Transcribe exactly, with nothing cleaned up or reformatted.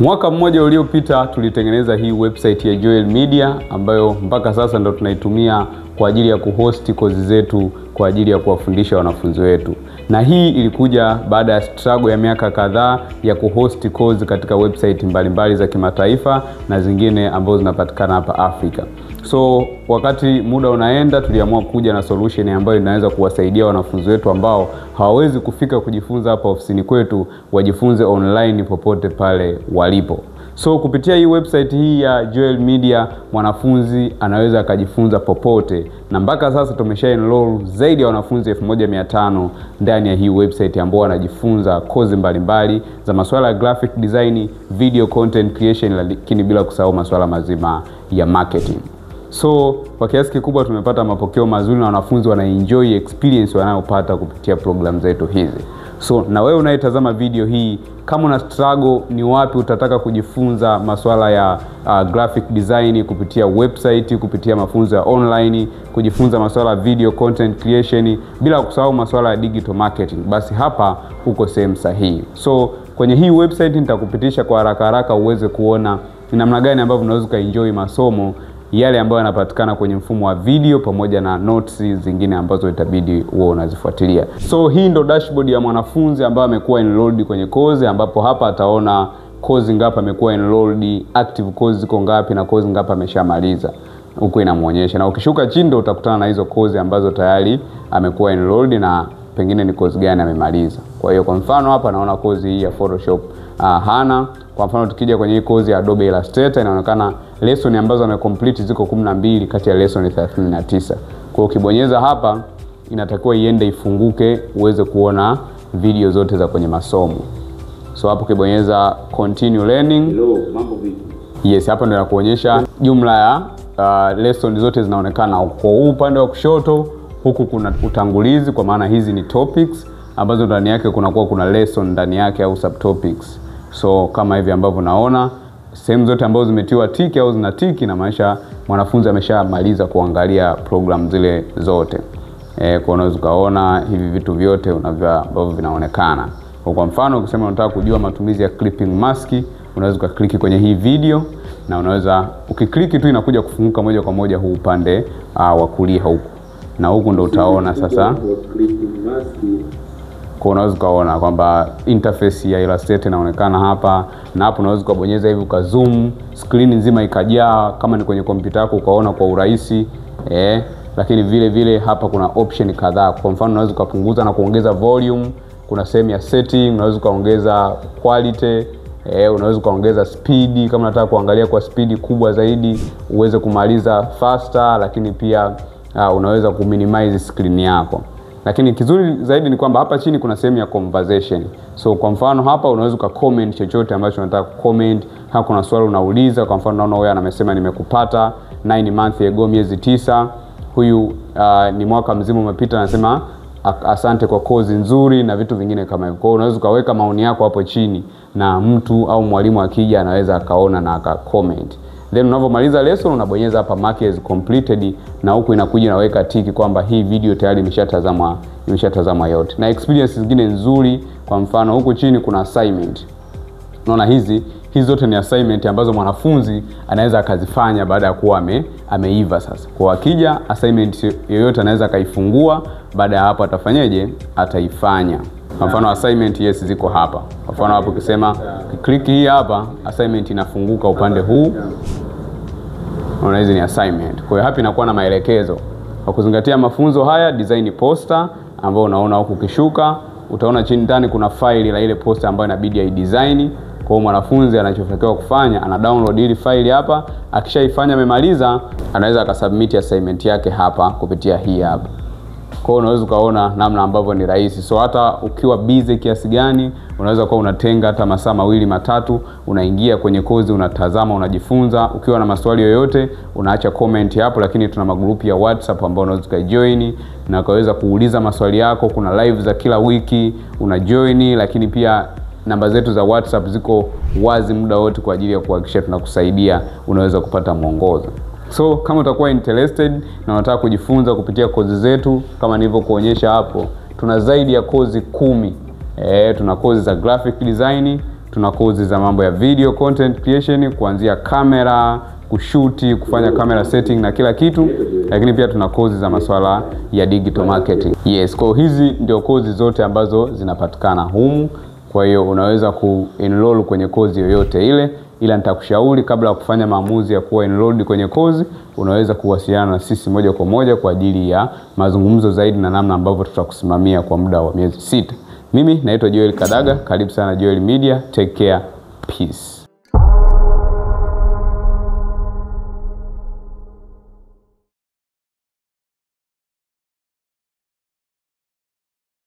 Mwaka mmoja uliopita tulitengeneza hii website ya Joel Media ambayo mpaka sasa ndo tunaitumia kwa ajili ya kuhosti kozi zetu, kwa ajili ya kuwafundisha wanafunzi wetu. Na hii ilikuja baada ya struggle ya miaka kadhaa ya kuhosti kozi katika website mbalimbali za kimataifa na zingine ambazo zinapatikana hapa Afrika. So wakati muda unaenda, tuliamua kuja na solution ambayo inaweza kuwasaidia wanafunzi wetu ambao hawawezi kufika kujifunza hapa ofisini kwetu, wajifunze online popote pale walipo. So kupitia hii website hii ya Joel Media, mwanafunzi anaweza akajifunza popote. Na mpaka sasa tumesha enroll zaidi ya wanafunzi elfu moja mia tano ndani ya hii website ambao wanajifunza kozi mbalimbali za masuala ya graphic design, video content creation, lakini bila kusahau masuala mazima ya marketing. So kwa kiasi kikubwa tumepata mapokeo mazuri na wanafunzi wanaenjoy experience wanayopata kupitia program zetu hizi. So na wewe unayetazama video hii, kama una struggle ni wapi utataka kujifunza masuala ya uh, graphic design kupitia website, kupitia mafunzo ya online, kujifunza masuala ya video content creation, bila kusahau masuala ya digital marketing, basi hapa uko sehemu sahihi. So kwenye hii website nitakupitisha kwa haraka haraka uweze kuona ni namna gani ambavyo unaweza enjoy masomo yale ambayo yanapatikana kwenye mfumo wa video pamoja na notes zingine ambazo itabidi wewe unazifuatilia. So hii ndo dashboard ya mwanafunzi ambaye amekuwa enrolled kwenye kozi, ambapo hapa ataona kozi ngapi amekuwa enrolled, active kozi ziko ngapi na kozi ngapi ameshamaliza. Huko inamuonyesha. Na ukishuka chini ndo utakutana na hizo kozi ambazo tayari amekuwa enrolled na pengine ni kozi gani amemaliza. Kwa hiyo kwa mfano hapa naona kozi hii ya Photoshop uh, hana. Kwa mfano tukija kwenye hii kozi ya Adobe Illustrator, inaonekana lesson ambazo amecomplete ziko kumi na mbili kati ya lesson thelathini na tisa. Kwa hiyo ukibonyeza hapa inatakiwa iende ifunguke uweze kuona video zote za kwenye masomo. So hapo ukibonyeza continue learning. Hello, mambo vipi? Yes, hapa ndio inakuonyesha jumla ya uh, lesson zote zinaonekana kwa upande wa kushoto. Huku kuna utangulizi, kwa maana hizi ni topics ambazo ndani yake kuna kuwa kuna lesson ndani yake au subtopics. So kama hivi ambavyo naona sehemu zote ambazo zimetiwa tiki au zina tiki, na maisha mwanafunzi ameshamaliza kuangalia program zile zote. Eh, kwa unaweza kaona hivi vitu vyote unavyo ambavyo vinaonekana. Kwa mfano ukisema unataka kujua matumizi ya clipping mask, unaweza kukliki kwenye hii video na unaweza ukikliki tu inakuja kufunguka moja kwa moja huu upande uh, wa kulia huku. Na huku ndo utaona sasa, kwa unaweza kaona kwamba interface ya Illustrator inaonekana hapa. Na hapo unaweza kubonyeza hivi ukazoom, screen nzima ikajaa kama ni kwenye kompyuta yako ukaona kwa urahisi. Eh, lakini vile vile hapa kuna option kadhaa. Kwa mfano unaweza kupunguza na kuongeza volume, kuna sehemu ya setting, unaweza kuongeza quality, eh, unaweza kuongeza speed kama unataka kuangalia kwa speed kubwa zaidi, uweze kumaliza faster, lakini pia Uh, unaweza kuminimize screen yako. Lakini kizuri zaidi ni kwamba hapa chini kuna sehemu ya conversation. So kwa mfano hapa unaweza uka comment chochote ambacho unataka kucomment. Hapa kuna swali unauliza, kwa mfano naona wewe anasema nimekupata nine months ago, miezi tisa. Huyu uh, ni mwaka mzima umepita, anasema asante kwa kozi nzuri na vitu vingine kama hivyo. Kwa hiyo unaweza ukaweka maoni yako hapo chini na mtu au mwalimu akija anaweza akaona na aka comment. Then unapomaliza lesson unabonyeza hapa mark as completed, na huku inakuja naweka tiki kwamba hii video tayari imeshatazamwa imeshatazamwa yote. Na experience zingine nzuri, kwa mfano huku chini kuna assignment. Unaona hizi hizi zote ni assignment ambazo mwanafunzi anaweza akazifanya baada ya kuwa ame, ameiva sasa. Kwa akija assignment yoyote anaweza kaifungua, baada ya hapo atafanyaje? Ataifanya. Kwa mfano assignment yes ziko hapa. Kwa mfano hapo ukisema click hii hapa, assignment inafunguka upande huu. Unaona hizi ni assignment. Kwa hiyo hapa inakuwa na maelekezo. Kwa kuzingatia mafunzo haya, design poster ambayo unaona huku kishuka, utaona chini ndani kuna file la ile poster ambayo inabidi ai-design. Kwa hiyo mwanafunzi anachotakiwa kufanya, ana download ile file hapa, akishaifanya amemaliza, anaweza akasubmit assignment yake hapa kupitia hii hapa. Kwa hiyo unaweza kaona namna ambavyo ni rahisi. So hata ukiwa busy kiasi gani, unaweza kuwa unatenga hata masaa mawili matatu, unaingia kwenye kozi, unatazama, unajifunza. Ukiwa na maswali yoyote unaacha comment hapo, lakini tuna magrupu ya WhatsApp ambao unaweza kujoin na ukaweza kuuliza maswali yako. Kuna live za kila wiki unajoin, lakini pia namba zetu za WhatsApp ziko wazi muda wote kwa ajili ya kuhakikisha tunakusaidia, unaweza kupata mwongozo. So kama utakuwa interested na unataka kujifunza kupitia kozi zetu kama nilivyokuonyesha hapo, tuna zaidi ya kozi kumi. Eh, tuna kozi za graphic design, Tuna kozi za mambo ya video content creation, kuanzia kamera, kushuti, kufanya camera setting na kila kitu. Lakini pia tuna kozi za masuala ya digital marketing. Yes, kwa hizi ndio kozi zote ambazo zinapatikana humu. Kwa hiyo unaweza ku-enroll kwenye kozi yoyote ile. Ila nitakushauri kabla ya kufanya maamuzi ya kuwa enrolled kwenye kozi, unaweza kuwasiliana na sisi moja kwa moja kwa ajili ya mazungumzo zaidi na namna ambavyo tutakusimamia kwa muda wa miezi sita. Mimi naitwa Joel Kadaga, karibu sana Joel Media, take care, peace.